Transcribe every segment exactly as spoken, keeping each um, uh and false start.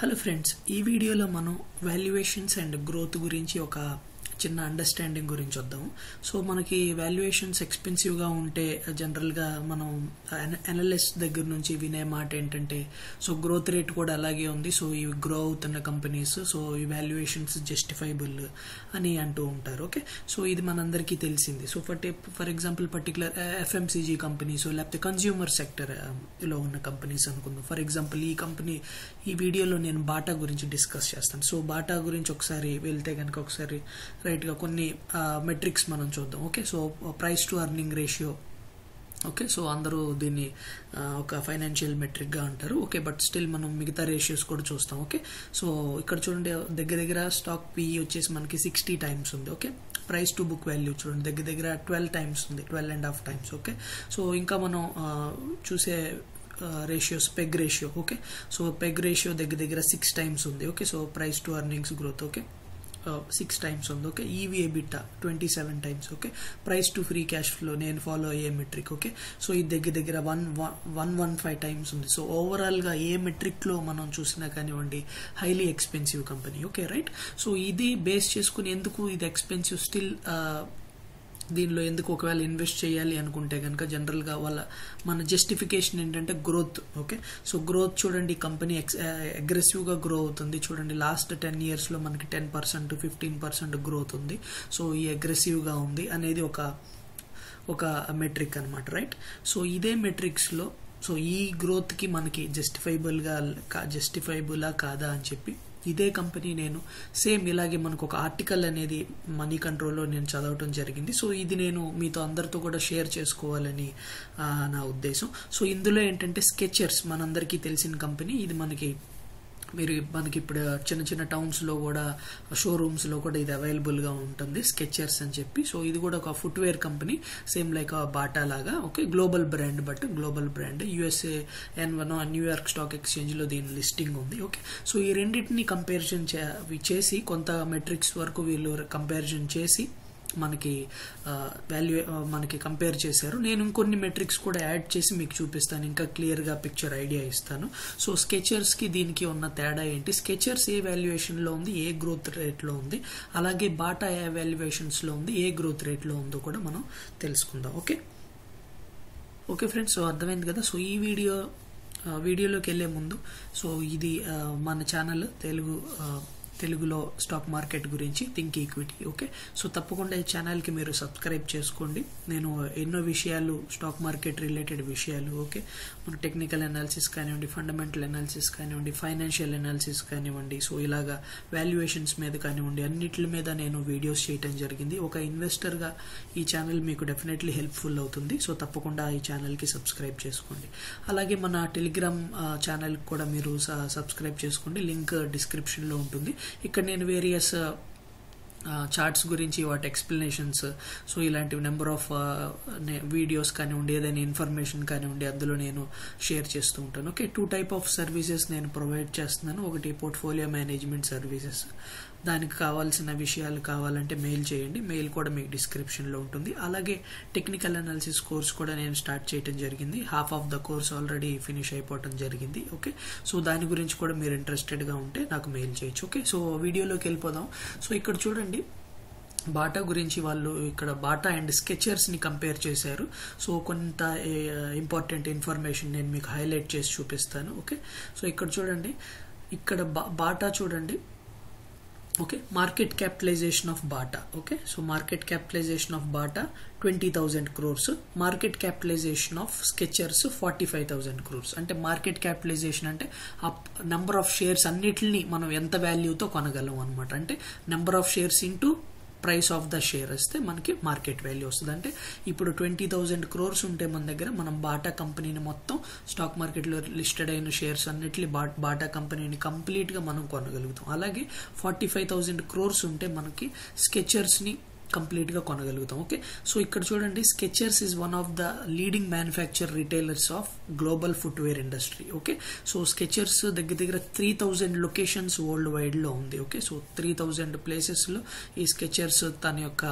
Hello friends, ee video lo manu valuations and growth gurinchi oka chinna understanding gurinchi vaddam. So manaki valuations expensive ga unte general ga manam analyst daggar nunchi vinay maata entante so growth rate kuda alage undi, so ee growth and companies so valuations justifiable ani antu untaru. Okay, so idi manandariki telisindi. So for tip, for example particular uh, F M C G companies so like the consumer sector uh, lo unna companies anukundam. For example ee company ee video lo nenu Bata gurinchi discuss chestanu. So Bata gurinchi okkasari velte ganaka okkasari right ga konni uh, metrics manam chuddam. Okay, so uh, price to earning ratio. Okay, so andaru dini uh, oka financial metric ga antaru. Okay, but still manam migitha ratios kuda chustam. Okay, so ikkada chudandi degga degga stock P E vachesi manaki sixty times undi. Okay, price to book value chudandi degga degga twelve times undi, twelve and a half times. Okay, so inka manam uh, choose Uh, ratios peg ratio. Okay, so peg ratio degga degga six times undi. Okay, so price to earnings growth. Okay, uh, six times undi. Okay, E V/EBITDA twenty-seven times. Okay, price to free cash flow nenu follow a metric. Okay, so ee degga degga one fifteen times undi. So overall ga a metric lo manam chusina kanivandi highly expensive company. Okay, right, so idi base cheskuni enduku idi expensive still uh, దీనిలో ఎందుకు ఒకవేళ invest చేయాలి అనుకుంటే కనుక జనరల్గా వాళ్ళ మన justification ఏంటంటే గ్రోత్. ఓకే, సో గ్రోత్ చూడండి కంపెనీ అగ్రెసివ్గా గ్రో అవుతుంది చూడండి లాస్ట్ టెన్ ఇయర్స్లో మనకి ten percent fifteen percent growth ఉంది. సో ఈ అగ్రెసివ్గా ఉంది అనేది ఒక ఒక మెట్రిక్ అనమాట, రైట్. సో ఇదే మెట్రిక్స్లో సో ఈ గ్రోత్కి మనకి జస్టిఫైబుల్గా జస్టిఫైబులా కాదా అని చెప్పి ఇదే కంపెనీ నేను సేమ్ ఇలాగే మనకు ఒక ఆర్టికల్ అనేది మనీ కంట్రోల్లో నేను చదవటం జరిగింది. సో ఇది నేను మీతో అందరితో కూడా షేర్ చేసుకోవాలని నా ఉద్దేశం. సో ఇందులో ఏంటంటే స్కెచర్స్ మనందరికీ తెలిసిన కంపెనీ. ఇది మనకి మీరు మనకి ఇప్పుడు చిన్న చిన్న టౌన్స్లో కూడా షోరూమ్స్లో కూడా ఇది అవైలబుల్గా ఉంటుంది స్కెచర్స్ అని చెప్పి. సో ఇది కూడా ఒక footwear company same like Bata లాగా. Okay, global brand, but global brand USA and one New York stock ఎక్స్చేంజ్లో దీని లిస్టింగ్ ఉంది. ఓకే, సో ఈ రెండింటిని కంపారిజన్ చేసి కొంత మెట్రిక్స్ వరకు వీళ్ళు కంపారిజన్ చేసి మనకి వాల్యూ మనకి కంపేర్ చేశారు. నేను ఇంకొన్ని మెట్రిక్స్ కూడా యాడ్ చేసి మీకు చూపిస్తాను, ఇంకా క్లియర్గా పిక్చర్ ఐడియా ఇస్తాను. సో స్కెచర్స్కి దీనికి ఉన్న తేడా ఏంటి, స్కెచర్స్ ఏ వాల్యుయేషన్లో ఉంది, ఏ గ్రోత్ రేట్లో ఉంది, అలాగే బాటా ఏ వాల్యుయేషన్స్లో ఉంది, ఏ గ్రోత్ రేట్లో ఉందో కూడా మనం తెలుసుకుందాం. ఓకే ఓకే ఫ్రెండ్స్, సో అర్థమైంది కదా. సో ఈ వీడియో వీడియోలోకి వెళ్ళే ముందు సో ఇది మన ఛానల్ తెలుగు తెలుగులో స్టాక్ మార్కెట్ గురించి థింక్ ఈక్విటీ. ఓకే, సో తప్పకుండా ఈ ఛానల్కి మీరు సబ్స్క్రైబ్ చేసుకోండి. నేను ఎన్నో విషయాలు స్టాక్ మార్కెట్ రిలేటెడ్ విషయాలు, ఓకే, మన టెక్నికల్ అనాలిసిస్ కానివ్వండి, ఫండమెంటల్ అనాలిసిస్ కానివ్వండి, ఫైనాన్షియల్ అనాలిసిస్ కానివ్వండి, సో ఇలాగా వాల్యుయేషన్స్ మీద కానివ్వండి, అన్నిటి మీద నేను వీడియోస్ చేయటం జరిగింది. ఒక ఇన్వెస్టర్గా ఈ ఛానల్ మీకు డెఫినెట్లీ హెల్ప్ఫుల్ అవుతుంది. సో తప్పకుండా ఈ ఛానల్కి సబ్స్క్రైబ్ చేసుకోండి. అలాగే మన టెలిగ్రామ్ ఛానల్ కూడా మీరు సబ్స్క్రైబ్ చేసుకోండి, లింక్ డిస్క్రిప్షన్లో ఉంటుంది. ఇక్కడ నేను వేరియస్ చార్ట్స్ గురించి వాటి ఎక్స్ప్లెనేషన్స్ సో ఇలాంటివి నెంబర్ ఆఫ్ వీడియోస్ కానివ్వండి, ఏదైనా ఇన్ఫర్మేషన్ కానివ్వండి అందులో నేను షేర్ చేస్తూ ఉంటాను. Okay, two type of services నేను ప్రొవైడ్ చేస్తున్నాను. ఒకటి పోర్ట్ఫోలియో మేనేజ్మెంట్ సర్వీసెస్, దానికి కావాల్సిన విషయాలు కావాలంటే మెయిల్ చేయండి, మెయిల్ కూడా మీకు డిస్క్రిప్షన్లో ఉంటుంది. అలాగే టెక్నికల్ అనాలిసిస్ కోర్స్ కూడా నేను స్టార్ట్ చేయడం జరిగింది, half of the course already finish అయిపోవడం జరిగింది. ఓకే, సో దాని గురించి కూడా మీరు ఇంట్రెస్టెడ్గా ఉంటే నాకు మెయిల్ చేయొచ్చు. ఓకే, సో వీడియోలోకి వెళ్ళిపోదాం. సో ఇక్కడ చూడండి బాటా గురించి వాళ్ళు ఇక్కడ బాటా అండ్ స్కెచర్స్ని కంపేర్ చేశారు. సో కొంత ఇంపార్టెంట్ ఇన్ఫర్మేషన్ నేను మీకు హైలైట్ చేసి చూపిస్తాను. ఓకే, సో ఇక్కడ చూడండి ఇక్కడ బా బాటా చూడండి. Okay, market capitalization of Bata. Okay, so market capitalization of Bata twenty thousand crores, market capitalization of Skechers forty five thousand crores. అంటే మార్కెట్ క్యాపిటలైజేషన్ అంటే ఆ నెంబర్ ఆఫ్ షేర్స్ అన్నిటిని మనం ఎంత వాల్యూతో కొనగలం అనమాట. అంటే number of shares into price of the share వస్తే మనకి మార్కెట్ వాల్యూ వస్తుంది. అంటే ఇప్పుడు ట్వంటీ థౌజండ్ క్రోర్స్ ఉంటే మన దగ్గర మనం బాటా కంపెనీని మొత్తం స్టాక్ మార్కెట్లో లిస్టెడ్ అయిన షేర్స్ అన్నిటిని బా బాటా కంపెనీని కంప్లీట్గా మనం కొనగలుగుతాం. అలాగే ఫార్టీ ఫైవ్ థౌజండ్ క్రోర్స్ ఉంటే మనకి స్కెచర్స్ని కంప్లీట్గా కొనగలుగుతాం. ఓకే, సో ఇక్కడ చూడండి Skechers is one of the leading manufacture retailers of global footwear industry. Okay, so Skechers దగ్గర దగ్గర త్రీ థౌజండ్ లొకేషన్స్ వరల్డ్ వైడ్లో ఉంది. ఓకే, సో త్రీ థౌజండ్ ప్లేసెస్లో ఈ స్కెచర్స్ తన యొక్క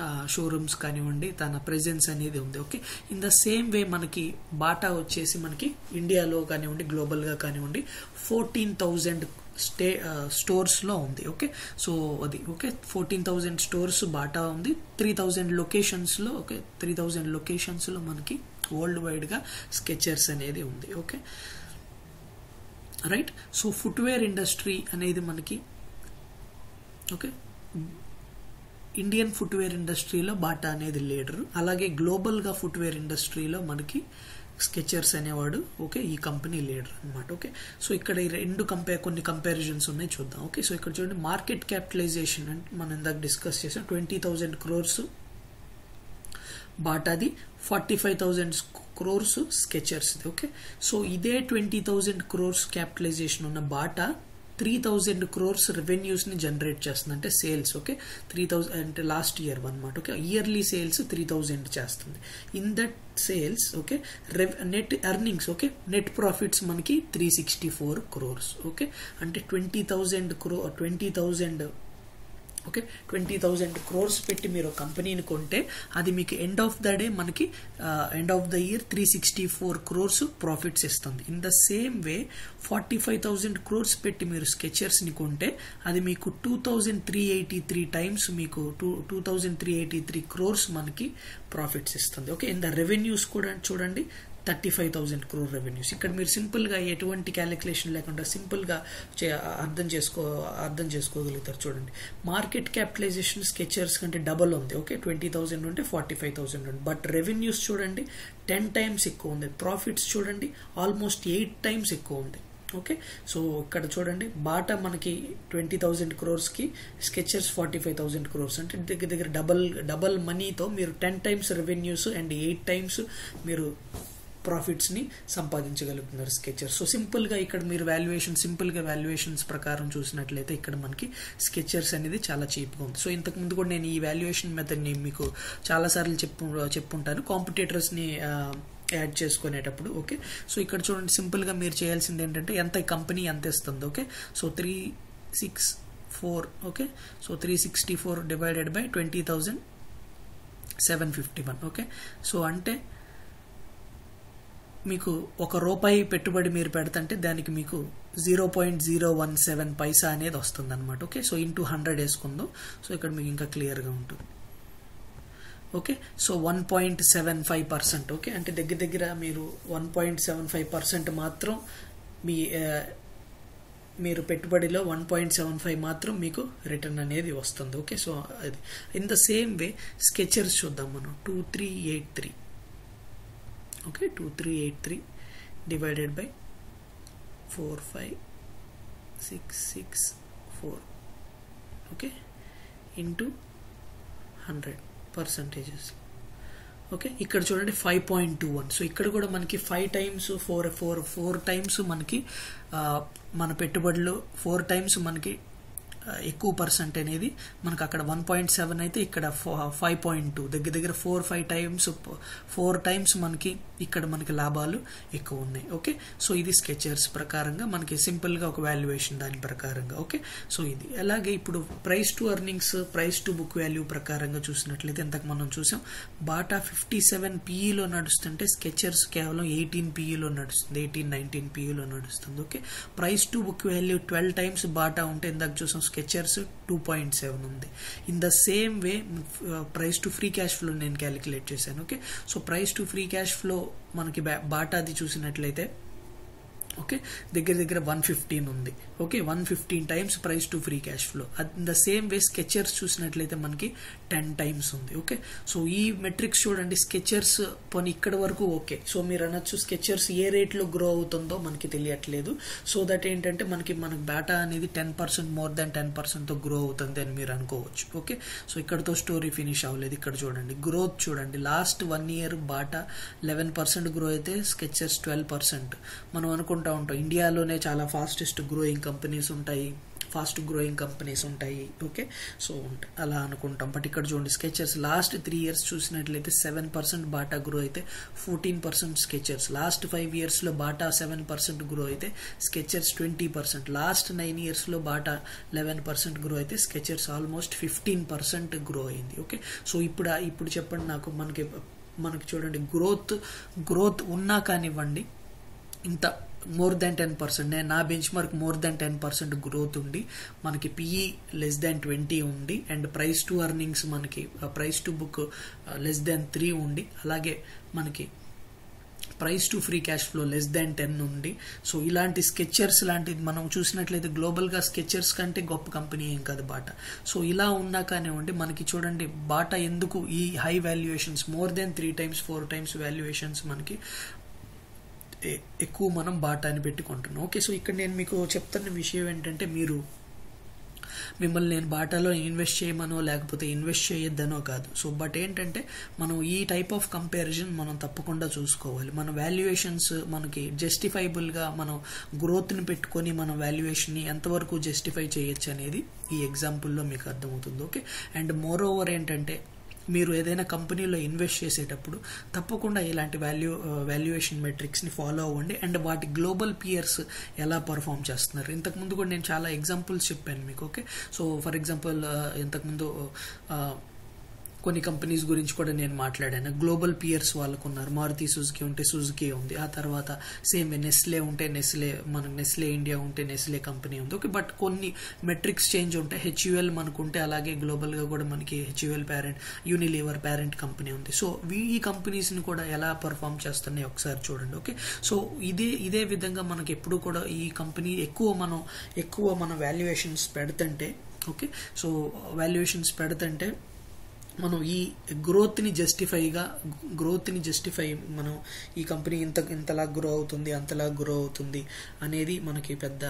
uh, showrooms kanivandi tana presence anedi undi. Okay, in the same way manaki Bata vachesi manaki India lo kanivandi global ga kanivandi fourteen thousand stay uh, stores lo undi. Okay, so adi okay fourteen thousand stores Bata undi, three thousand locations lo okay three thousand locations lo manaki worldwide ga Skechers anedi undi. Okay, right. So footwear industry anedi manaki okay Indian footwear industry lo Bata anedi leader, alage global ga footwear industry lo manaki Skechers anevadu okay ee company leader anamata. Okay, so ikkada rendu compare konni comparisons unnai chuddam. Okay, so ikkada chudandi market capitalization ante manam inda discuss chesam twenty thousand crores Bata di, forty-five thousand crores Skechers di. Okay, so ide twenty thousand crores capitalization unna Bata three thousand crores revenues ni generate chestundante sales. Okay, three thousand ante last year one month. Okay, yearly sales three thousand chestundi. In that sales okay rev, net earnings okay net profits manaki three hundred sixty-four crores. okay, ante twenty thousand crore twenty thousand okay twenty thousand crores petti meer company ni konte adi meek end of the day manaki uh, end of the year three hundred sixty-four crores profits istundi. In the same way forty-five thousand crores petti meer Skechers ni konte adi meek two thousand three hundred eighty-three times meek two thousand three hundred eighty-three crores manaki profits istundi. Okay, in the revenues kuda chudandi thirty-five thousand crore revenues. Ikkada meer simple ga etvanti calculation lekunda simple ga ardham chesko ardham cheskogalitaru chudandi. Market capitalization Skechers kante double undi. Okay, twenty thousand unte forty-five thousand undi, but revenues chudandi ten times ekku undi, profits chudandi almost eight times ekku undi. Okay, so ikkada chudandi Bata manaki twenty thousand crores ki Skechers forty-five thousand crores ante daggara daggara double double money tho meer ten times revenues and eight times meer profits ni సంపాదించగలుగుతున్నారు Skechers. So simple ga ikkada meer valuation simple ga valuations prakaram చూసినట్లయితే ikkada మనకి Skechers అనేది చాలా cheap గా ఉంది. So ఇంతకు ముందు కూడా నేను ఈ valuation method ని మీకు చాలా సార్లు చెప్పు చెప్పుంటాను competitors ని యాడ్ చేసుకునేటప్పుడు. ఓకే, సో ఇక్కడ చూడండి సింపుల్ గా మీరు చేయాల్సింది ఏంటంటే ఎంత ఈ కంపెనీ ఎంత ఇస్తుంది. Okay, so three sixty-four okay, so three sixty-four divided by twenty thousand seven hundred fifty-one. Okay, so అంటే మీకు ఒక రూపాయి పెట్టుబడి మీరు పెడతంటే దానికి మీకు zero point zero one seven paisa అనేది వస్తుంది అనమాట. ఓకే, సో ఇంటూ హండ్రెడ్ వేసుకుందాం. సో ఇక్కడ మీకు ఇంకా క్లియర్గా ఉంటుంది. Okay, so one point seven five percent okay, అంటే దగ్గర దగ్గర మీరు one point seven five percent మాత్రం మీ మీరు పెట్టుబడిలో వన్ పాయింట్ సెవెన్ ఫైవ్ మాత్రం మీకు రిటర్న్ అనేది వస్తుంది. ఓకే, సో అది in the same way Skechers చూద్దాం మనం. Two three eight three okay two three eight three divided by four five six six four okay into one hundred percentages. Okay, ఇక్కడ చూడండి five point two one. So ఇక్కడ కూడా మనకి five times four four four times మనకి మన పెట్టుబడిలో four times మనకి ఎక్కువ పర్సెంట్ అనేది మనకు అక్కడ వన్ పాయింట్ సెవెన్ అయితే ఇక్కడ ఫైవ్ పాయింట్ టూ దగ్గర దగ్గర four five times four times మనకి ఇక్కడ మనకి లాభాలు ఎక్కువ ఉన్నాయి. ఓకే, సో ఇది Skechers ప్రకారంగా మనకి సింపుల్గా ఒక వాల్యుయేషన్ దాని ప్రకారంగా. ఓకే, సో ఇది అలాగే ఇప్పుడు price to earnings price to book value ప్రకారంగా చూసినట్లయితే ఇంతకు మనం చూసాం Bata ఫిఫ్టీ సెవెన్ పీఈలో నడుస్తుంటే Skechers కేవలం ఎయిటీన్ పీఈలో నడుస్తుంది, ఎయిటీన్ నైన్టీన్ పీఈలో నడుస్తుంది. Okay, price to book value twelve times Bata ఉంటే ఇందాక చూసాం Skechers two point seven ఉంది. In the same way price to free cash flow నేను క్యాలిక్యులేట్ చేశాను. Okay, so price to free cash flow మనకి బాటాది చూసినట్లయితే ఓకే దగ్గర దగ్గర వన్ ఫిఫ్టీన్ ఉంది. Okay, one fifteen times price to free cash flow. In the same way Skechers చూసినట్లయితే మనకి టెన్ టైమ్స్ ఉంది. ఓకే, సో ఈ మెట్రిక్స్ చూడండి Skechers పని ఇక్కడ వరకు ఓకే. సో మీరు అనొచ్చు Skechers ఏ రేట్లో గ్రో అవుతుందో మనకి తెలియట్లేదు, సో దట్ ఏంటంటే మనకి మనకి Bata అనేది ten percent more than ten పర్సెంట్తో గ్రో అవుతుంది అని మీరు అనుకోవచ్చు. ఓకే, సో ఇక్కడతో స్టోరీ ఫినిష్ అవ్వలేదు. ఇక్కడ చూడండి గ్రోత్ చూడండి last one year Bata eleven percent grow అయితే Skechers ట్వెల్వ్ పర్సెంట్. మనం అనుకుంటా ఉంటాం ఇండియాలోనే చాలా ఫాస్టెస్ట్ గ్రోయింగ్ కంపెనీస్ ఉంటాయి ఫాస్ట్ గ్రోయింగ్ కంపెనీస్ ఉంటాయి. ఓకే, సో అలా అనుకుంటాం. బట్ ఇక్కడ చూడండి, స్కెచర్స్ లాస్ట్ త్రీ ఇయర్స్ చూసినట్లయితే సెవెన్ పర్సెంట్ బాటా గ్రో అయితే fourteen percent Skechers. Last five ఇయర్స్లో బాటా సెవెన్ పర్సెంట్ గ్రో అయితే Skechers twenty percent. Last nine ఇయర్స్లో బాటా లెవెన్ పర్సెంట్ గ్రో అయితే Skechers almost fifteen percent grow అయింది. Okay, so ఇప్పుడు ఇప్పుడు చెప్పండి నాకు, మనకి మనకి చూడండి గ్రోత్ గ్రోత్ ఉన్నా కానివ్వండి ఇంత మోర్ దాన్ టెన్ పర్సెంట్ నేను నా benchmark more than ten percent growth ఉండి మనకి పిఈ లెస్ దాన్ ట్వంటీ ఉండి అండ్ ప్రైస్ టు అర్నింగ్స్ మనకి price to book less than three ఉండి అలాగే మనకి price to free cash flow less than ten ఉంది. సో ఇలాంటి స్కెచర్స్ లాంటిది మనం చూసినట్లయితే గ్లోబల్గా స్కెచర్స్ కంటే గొప్ప కంపెనీ ఏం కాదు బాటా. సో ఇలా ఉన్నా కానివ్వండి మనకి చూడండి బాటా ఎందుకు ఈ high valuations more than three times four times valuations మనకి ఎక్కువ మనం బాటాని పెట్టుకుంటున్నాం. ఓకే, సో ఇక్కడ నేను మీకు చెప్తున్న విషయం ఏంటంటే, మీరు మిమ్మల్ని నేను బాటాలో ఇన్వెస్ట్ చేయమనో లేకపోతే ఇన్వెస్ట్ చేయొద్దనో కాదు. సో బట్ ఏంటంటే మనం ఈ టైప్ ఆఫ్ కంపారిజన్ మనం తప్పకుండా చూసుకోవాలి. మన వాల్యుయేషన్స్ మనకి జస్టిఫైబుల్గా మనం గ్రోత్ని పెట్టుకొని మన వాల్యుయేషన్ని ఎంతవరకు జస్టిఫై చేయొచ్చు అనేది ఈ ఎగ్జాంపుల్లో మీకు అర్థమవుతుంది. ఓకే, అండ్ మోర్ ఓవర్ ఏంటంటే మీరు ఏదైనా కంపెనీలో ఇన్వెస్ట్ చేసేటప్పుడు తప్పకుండా ఇలాంటి వాల్యూ వాల్యుయేషన్ మెట్రిక్స్ని ఫాలో అవ్వండి అండ్ వాటి గ్లోబల్ పియర్స్ ఎలా పర్ఫామ్ చేస్తున్నారు. ఇంతకుముందు కూడా నేను చాలా ఎగ్జాంపుల్స్ చెప్పాను మీకు. ఓకే, సో ఫర్ ఎగ్జాంపుల్ ఇంతకుముందు కొన్ని కంపెనీస్ గురించి కూడా నేను మాట్లాడాను. గ్లోబల్ పియర్స్ వాళ్ళకు ఉన్నారు. మారుతి సుజుకి ఉంటే సుజుకి ఉంది, ఆ తర్వాత సేమ్ నెస్లే ఉంటే నెస్లే మనకు నెస్లే ఇండియా ఉంటే నెస్లే కంపెనీ ఉంది. ఓకే, బట్ కొన్ని మెట్రిక్స్ చేంజ్ ఉంటాయి. హెచ్యుఎల్ మనకుంటే అలాగే గ్లోబల్గా కూడా మనకి HUL parent Unilever parent company ఉంది. సో ఈ కంపెనీస్ని కూడా ఎలా పర్ఫామ్ చేస్తున్నాయి ఒకసారి చూడండి. ఓకే, సో ఇదే ఇదే విధంగా మనకి ఎప్పుడు కూడా ఈ కంపెనీ ఎక్కువ మనం ఎక్కువ మన వాల్యుయేషన్స్ పెడుతుంటే ఓకే సో వాల్యుయేషన్స్ పెడుతుంటే మనం ఈ గ్రోత్ని జస్టిఫైగా గ్రోత్ని జస్టిఫై మనం ఈ కంపెనీ ఇంత ఇంతలా గ్రో అవుతుంది అంతలా గ్రో అవుతుంది అనేది మనకి పెద్ద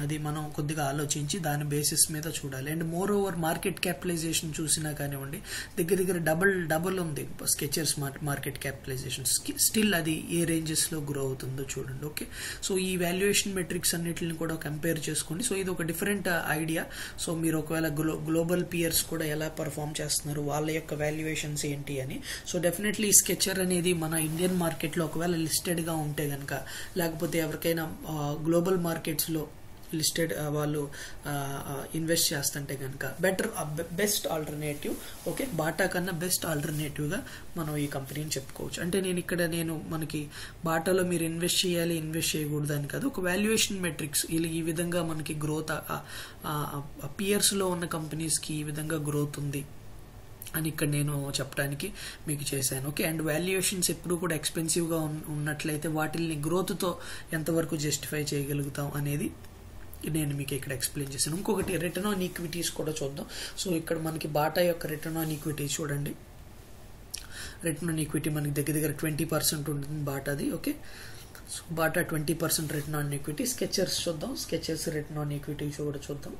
అది మనం కొద్దిగా ఆలోచించి దాని బేసిస్ మీద చూడాలి. And moreover market capitalization చూసినా కానివ్వండి దగ్గర దగ్గర డబల్ డబల్ ఉంది స్కెచర్స్ మార్కెట్ క్యాపిటలైజేషన్. స్టిల్ అది ఏ రేంజెస్లో గ్రో అవుతుందో చూడండి. ఓకే, సో ఈ వాల్యుయేషన్ మెట్రిక్స్ అన్నిటిని కూడా కంపేర్ చేసుకోండి. సో ఇది ఒక డిఫరెంట్ ఐడియా. సో మీరు ఒకవేళ గ్లో గ్లోబల్ పియర్స్ కూడా ఎలా పర్ఫామ్ చేస్తున్నారు, వాళ్ళ యొక్క వాల్యుయేషన్స్ ఏంటి అని. సో డెఫినెట్లీ స్కెచర్ అనేది మన ఇండియన్ మార్కెట్లో ఒకవేళ లిస్టెడ్గా ఉంటే కనుక లేకపోతే ఎవరికైనా గ్లోబల్ మార్కెట్స్లో లిస్టెడ్ వాళ్ళు ఇన్వెస్ట్ చేస్తుంటే కనుక better best alternative. Okay, Bata కన్నా బెస్ట్ ఆల్టర్నేటివ్గా మనం ఈ కంపెనీని చెప్పుకోవచ్చు. అంటే నేను ఇక్కడ నేను మనకి బాటాలో మీరు ఇన్వెస్ట్ చేయాలి ఇన్వెస్ట్ చేయకూడదు అని కాదు, ఒక వాల్యుయేషన్ మెట్రిక్స్ ఇలా ఈ విధంగా మనకి గ్రోత్ పియర్స్లో ఉన్న కంపెనీస్కి ఈ విధంగా గ్రోత్ ఉంది అని ఇక్కడ నేను చెప్పడానికి మీకు చేశాను. ఓకే, అండ్ వాల్యుయేషన్స్ ఎప్పుడు కూడా ఎక్స్పెన్సివ్గా ఉన్నట్లయితే వాటిల్ని గ్రోత్తో ఎంతవరకు జస్టిఫై చేయగలుగుతాం అనేది నేను మీకు ఇక్కడ ఎక్స్ప్లెయిన్ చేశాను. ఇంకొకటి రిటర్న్ ఆన్ ఈక్విటీస్ కూడా చూద్దాం. సో ఇక్కడ మనకి బాటా యొక్క రిటర్న్ ఆన్ ఈక్విటీ చూడండి. రిటర్న్ ఆన్ ఈక్విటీ మనకి దగ్గర దగ్గర ట్వంటీ పర్సెంట్ ఉంటుంది బాటాది. Okay, so Bata twenty percent return on equity. Skechers చూద్దాం, స్కెచర్స్ రిటర్న్ ఆన్ ఈక్విటీ కూడా చూద్దాం.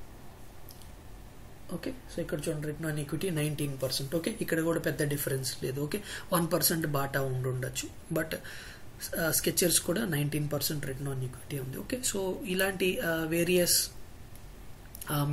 ఓకే, సో ఇక్కడ చూడండి return on equity nineteen percent. Okay, ఇక్కడ కూడా పెద్ద డిఫరెన్స్ లేదు. ఓకే, వన్ పర్సెంట్ బాటా ఉండి ఉండొచ్చు, బట్ స్కెచర్స్ కూడా nineteen percent return on equity ఉంది. ఓకే, సో ఇలాంటి వేరియస్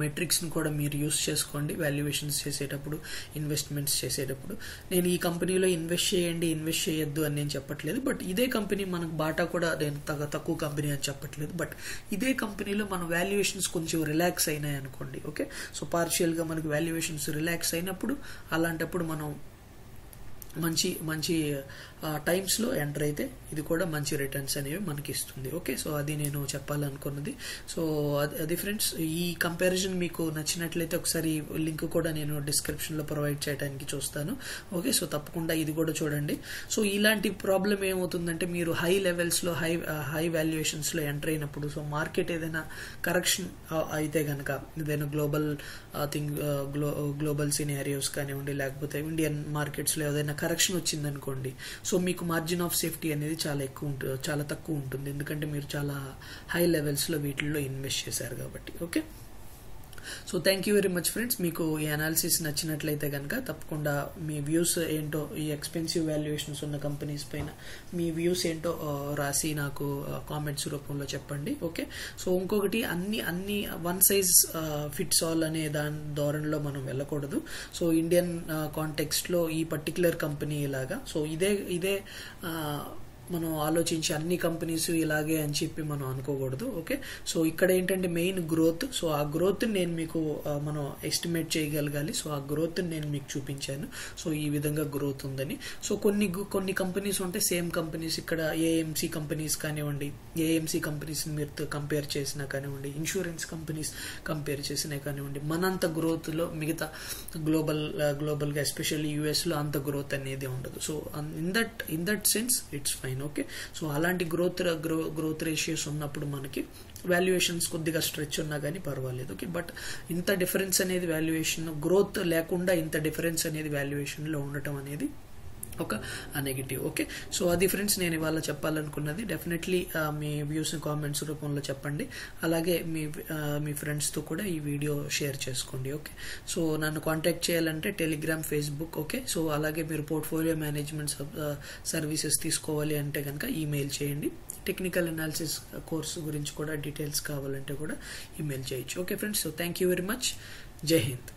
మెట్రిక్స్ని కూడా మీరు యూస్ చేసుకోండి వాల్యుయేషన్స్ చేసేటప్పుడు, ఇన్వెస్ట్మెంట్స్ చేసేటప్పుడు. నేను ఈ కంపెనీలో ఇన్వెస్ట్ చేయండి ఇన్వెస్ట్ చేయొద్దు అని నేను చెప్పట్లేదు, బట్ ఇదే కంపెనీ మనకు బాటా కూడా నేను తగ్గ తక్కువ కంపెనీ అని చెప్పట్లేదు, బట్ ఇదే కంపెనీలో మన వాల్యుయేషన్స్ కొంచెం రిలాక్స్ అయినాయి అనుకోండి. ఓకే, సో పార్షియల్గా మనకు వాల్యుయేషన్స్ రిలాక్స్ అయినప్పుడు అలాంటప్పుడు మనం మంచి మంచి టైమ్స్లో ఎంటర్ అయితే ఇది కూడా మంచి రిటర్న్స్ అనేవి మనకి ఇస్తుంది. ఓకే, సో అది నేను చెప్పాలనుకున్నది. సో అది ఫ్రెండ్స్, ఈ కంపారిజన్ మీకు నచ్చినట్లయితే ఒకసారి లింక్ కూడా నేను డిస్క్రిప్షన్లో ప్రొవైడ్ చేయడానికి చూస్తాను. ఓకే, సో తప్పకుండా ఇది కూడా చూడండి. సో ఇలాంటి ప్రాబ్లం ఏమవుతుందంటే మీరు హై లెవెల్స్లో హై హై వాల్యుయేషన్స్లో ఎంటర్ అయినప్పుడు సో మార్కెట్ ఏదైనా కరెక్షన్ అయితే కనుక ఏదైనా గ్లోబల్ థింగ్ గ్లో గ్లోబల్ సినారియోస్ కానివ్వండి లేకపోతే ఇండియన్ మార్కెట్స్లో ఏదైనా కరెక్షన్ వచ్చిందనుకోండి సో మీకు మార్జిన్ ఆఫ్ సేఫ్టీ అనేది చాలా ఎక్కువ ఉంటుంది, చాలా తక్కువ ఉంటుంది, ఎందుకంటే మీరు చాలా హై లెవెల్స్లో వీటిల్లో ఇన్వెస్ట్ చేశారు కాబట్టి. Okay, So thank you very much friends. Meeku ee analysis nachinatlaithe ganaka tappakunda mee views ento ee expensive valuations unna companies paina mee views ento rasi naaku comments roopamlo cheppandi. Okay, so inkokati anni anni one size uh, fits all ane daan dooranlo manam vellakudadu. So Indian uh, context lo ee particular company ilaga so ide ide uh, మనం ఆలోచించి అన్ని companies ఇలాగే అని చెప్పి మనం అనుకోకూడదు. Okay, so ఇక్కడ ఏంటంటే మెయిన్ గ్రోత్. సో ఆ గ్రోత్ నేను మీకు మనం ఎస్టిమేట్ చేయగలగాలి. సో ఆ గ్రోత్ నేను మీకు చూపించాను. సో ఈ విధంగా గ్రోత్ ఉందని. సో కొన్ని కొన్ని కంపెనీస్ ఉంటే సేమ్ కంపెనీస్ ఇక్కడ ఏఎంసీ కంపెనీస్ కానివ్వండి, ఏఎంసీ కంపెనీస్ని మీరు కంపేర్ చేసినా కానివ్వండి, ఇన్సూరెన్స్ కంపెనీస్ కంపేర్ చేసినా కానివ్వండి, మనంత గ్రోత్లో మిగతా గ్లోబల్ గ్లోబల్గా ఎస్పెషల్లీ యూఎస్లో అంత గ్రోత్ అనేది ఉండదు. So in that in that sense it's fine. Okay, so అలాంటి గ్రోత్ గ్రోత్ రేషియోస్ ఉన్నప్పుడు మనకి వాల్యుయేషన్స్ కొద్దిగా స్ట్రెచ్ ఉన్నా కానీ పర్వాలేదు. ఓకే, బట్ ఇంత డిఫరెన్స్ అనేది వాల్యుయేషన్ గ్రోత్ లేకుండా ఇంత డిఫరెన్స్ అనేది వాల్యుయేషన్లో ఉండటం అనేది ఒక నెగిటివ్. ఓకే, సో అది ఫ్రెండ్స్ నేను ఇవాళ చెప్పాలనుకున్నది. డెఫినెట్లీ మీ వ్యూస్ని కామెంట్స్ రూపంలో చెప్పండి. అలాగే మీ మీ ఫ్రెండ్స్తో కూడా ఈ వీడియో షేర్ చేసుకోండి. ఓకే, సో నన్ను కాంటాక్ట్ చేయాలంటే టెలిగ్రామ్, ఫేస్బుక్. ఓకే, సో అలాగే మీరు పోర్ట్ఫోలియో మేనేజ్మెంట్ సర్వీసెస్ తీసుకోవాలి అంటే కనుక ఈమెయిల్ చేయండి. టెక్నికల్ అనాలిసిస్ కోర్సు గురించి కూడా డీటెయిల్స్ కావాలంటే కూడా ఈమెయిల్ చేయొచ్చు. Okay friends, so thank you very much. జై హింద్.